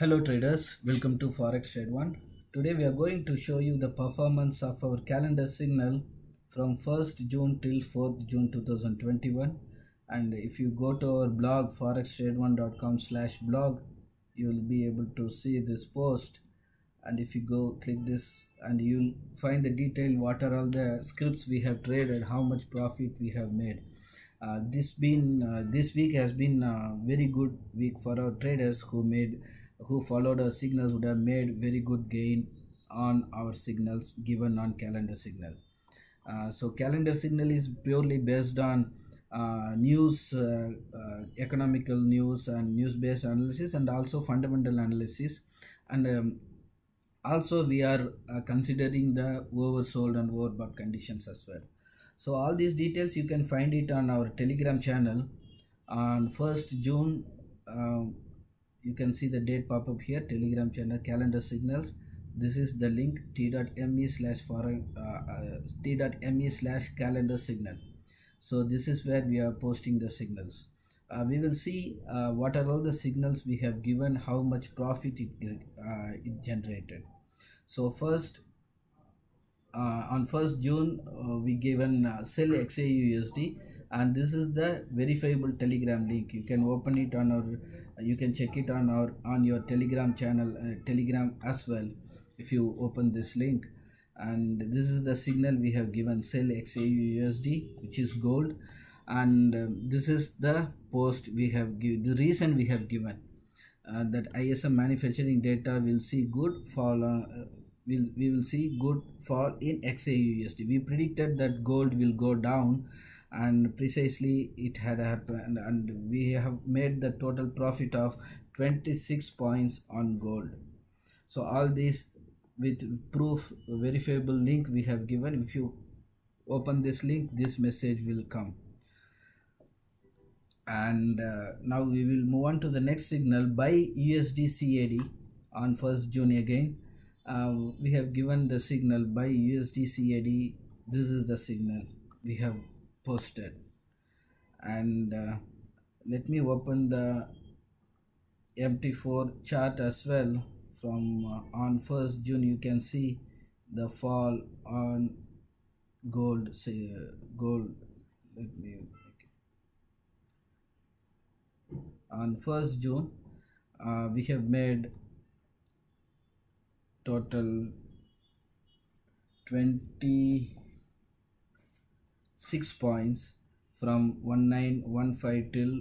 Hello traders, welcome to Forex Trade1. Today we are going to show you the performance of our calendar signal from 1st June till 4th June 2021. And if you go to our blog forextrade1.com/blog, you will be able to see this post. And if you go click this, and you'll find the detail what are all the scripts we have traded, how much profit we have made. This week has been a very good week for our traders who followed our signals would have made very good gain on our signals given on calendar signal. So calendar signal is purely based on news, economical news and news-based analysis, and also fundamental analysis. And also we are considering the oversold and overbought conditions as well. So all these details you can find it on our Telegram channel. On 1st June, you can see the date pop up here, Telegram channel calendar signals. This is the link t.me/calendar signal. So this is where we are posting the signals. We will see what are all the signals we have given, how much profit it generated. So first, on 1st June, we given sell XAUUSD, and this is the verifiable Telegram link. You can open it on our, you can check it on our your Telegram channel, Telegram as well. If you open this link, and this is the signal we have given, sell XAUUSD, which is gold, and this is the post we have given. The reason we have given that ISM manufacturing data will see good fall. We will see good fall in XAUUSD. We predicted that gold will go down, and precisely it had happened, and we have made the total profit of 26 points on gold. So all this with proof, verifiable link we have given. If you open this link, this message will come. And now we will move on to the next signal, buy USD-CAD on 1st June again. We have given the signal by USD-CAD. This is the signal we have posted, and let me open the MT4 chart as well. From on 1st June you can see the fall on gold. Say gold, let me make it. On 1st June we have made total 26 points from 1915 till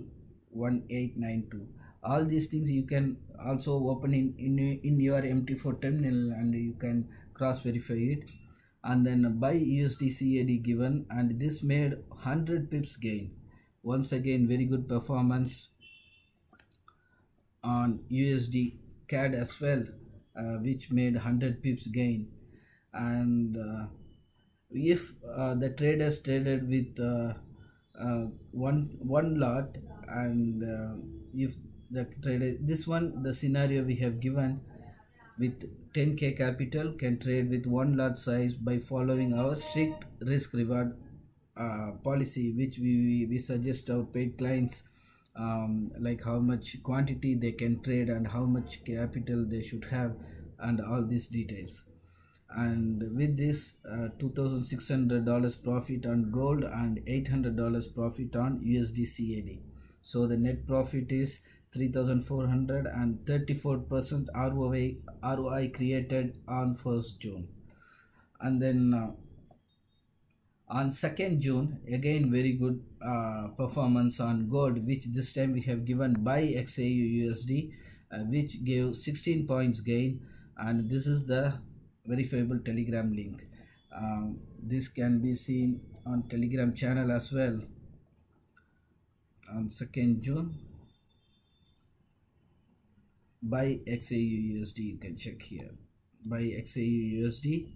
1892. All these things you can also open in your MT4 terminal, and you can cross verify it. And then buy USD-CAD given, and this made 100 pips gain. Once again, very good performance on USD-CAD as well, which made 100 pips gain. And if the traders traded with one lot, and if the trader, this one, the scenario we have given with 10K capital can trade with one lot size by following our strict risk reward policy, which we suggest our paid clients, like how much quantity they can trade and how much capital they should have, and all these details. And with this, $2,600 profit on gold and $800 profit on USD-CAD. So the net profit is 3,400 and 34% ROI created on 1st June. And then on 2nd June, again very good performance on gold, which this time we have given by XAUUSD, which gave 16 points gain, and this is the verifiable Telegram link. This can be seen on Telegram channel as well. On 2nd June, by XAUUSD, you can check here, by XAUUSD.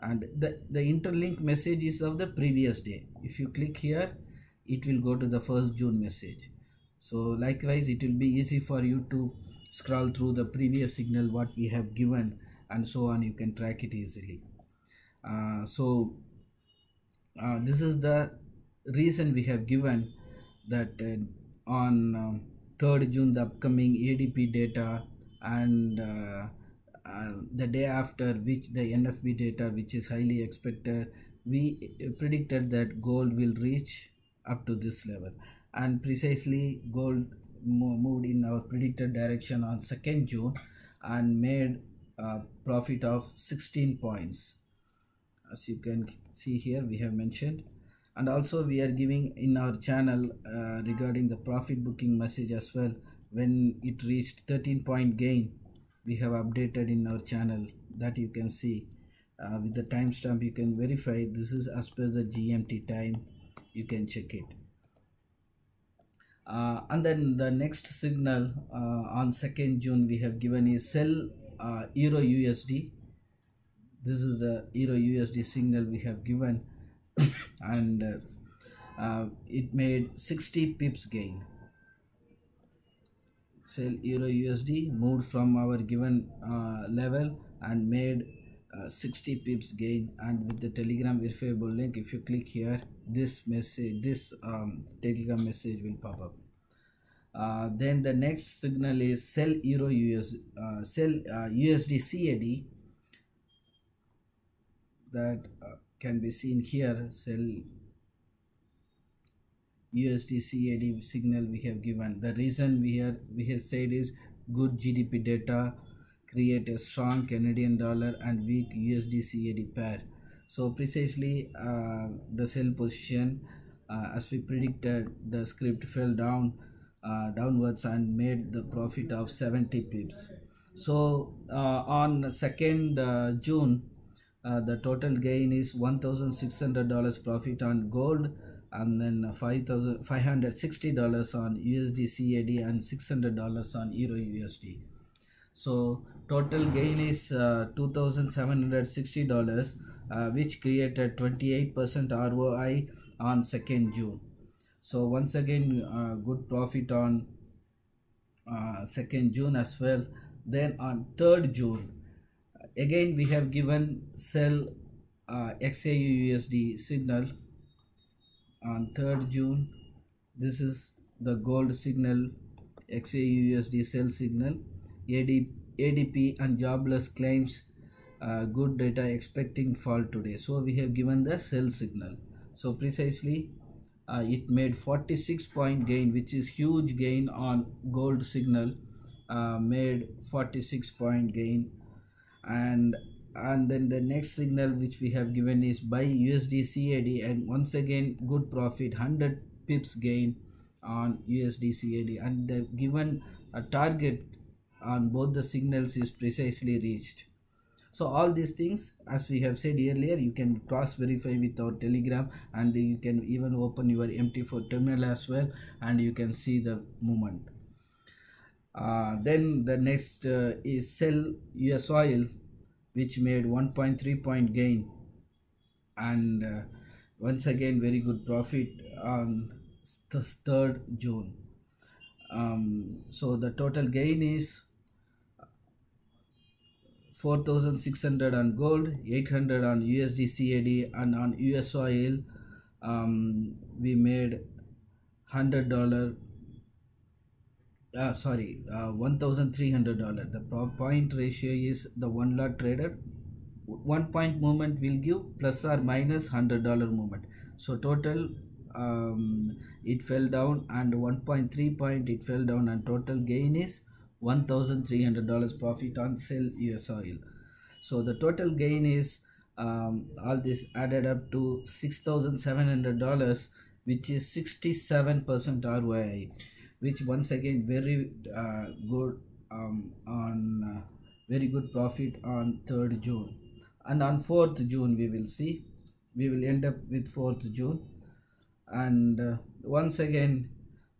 And the interlink message is of the previous day. If you click here, it will go to the 1st June message. So likewise, it will be easy for you to scroll through the previous signal what we have given, and so on. You can track it easily. So this is the reason we have given that on 3rd June the upcoming ADP data and the day after which the NFB data, which is highly expected, we predicted that gold will reach up to this level, and precisely gold moved in our predicted direction on 2nd June and made a profit of 16 points, as you can see here we have mentioned. And also we are giving in our channel regarding the profit booking message as well. When it reached 13-point gain, we have updated in our channel, that you can see with the timestamp. You can verify this is as per the GMT time, you can check it. And then the next signal on 2nd June we have given is sell EURUSD. This is the EURUSD signal we have given, and it made 60 pips gain. Sell EURUSD moved from our given level and made 60 pips gain. And with the Telegram verifiable link, if you click here, this message, this Telegram message will pop up. Then the next signal is sell USD-CAD, that can be seen here. Sell USD-CAD signal we have given. The reason we have said is good GDP data create a strong Canadian dollar and weak USD-CAD pair. So precisely the sell position, as we predicted, the script fell down downwards and made the profit of 70 pips. So on 2nd June, the total gain is $1,600 profit on gold, and then $5,560 on USD-CAD and $600 on EURUSD. So total gain is $2,760, which created 28% ROI on 2nd June. So once again, good profit on 2nd June as well. Then on 3rd June, again we have given sell XAUUSD signal on 3rd June. This is the gold signal, XAUUSD sell signal. ADP and jobless claims, good data expecting fall today. So we have given the sell signal. So precisely it made 46-point gain, which is huge gain on gold signal, made 46-point gain. And then the next signal which we have given is buy USD-CAD, and once again good profit, 100 pips gain on USD-CAD, and the given a target on both the signals is precisely reached. So all these things, as we have said earlier, you can cross verify with our Telegram, and you can even open your MT4 terminal as well, and you can see the movement. Then the next is sell USOIL, which made 1.3-point gain, and once again very good profit on the 3rd June. So the total gain is 4,600 on gold, 800 on USD-CAD, and on USOIL we made $1,300. The point ratio is the one lot traded. 1 point movement will give plus or minus $100 movement. So total it fell down, and 1.3 point it fell down, and total gain is $1,300 profit on sell USOIL. So the total gain is all this added up to $6,700, which is 67% ROI, which once again very good on very good profit on 3rd June. And on 4th June we will see, we will end up with 4th June, and once again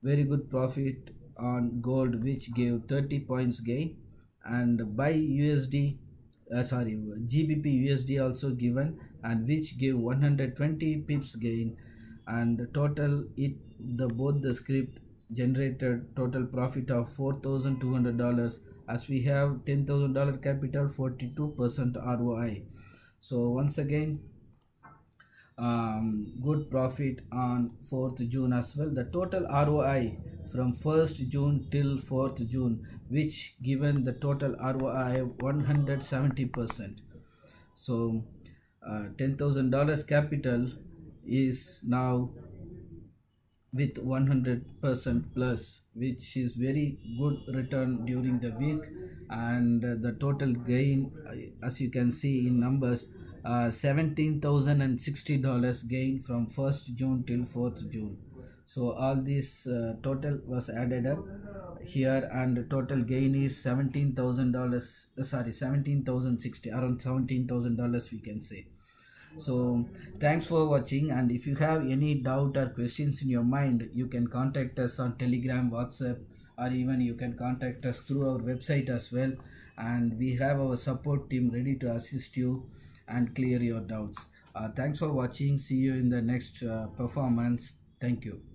very good profit on gold, which gave 30 points gain, and buy GBP USD also given, and which gave 120 pips gain, and total both the script generated total profit of $4,200, as we have $10,000 capital, 42% ROI. So once again good profit on 4th June as well. The total ROI from 1st June till 4th June, which given the total ROI 170%. So $10,000 capital is now with 100% plus, which is very good return during the week, and the total gain, as you can see in numbers, $17,060 gain from 1st June till 4th June. So all this total was added up here, and the total gain is $17,060, around $17,000 we can say. So thanks for watching, and if you have any doubt or questions in your mind, you can contact us on Telegram, WhatsApp, or even you can contact us through our website as well, and we have our support team ready to assist you and clear your doubts. Thanks for watching. See you in the next performance. Thank you.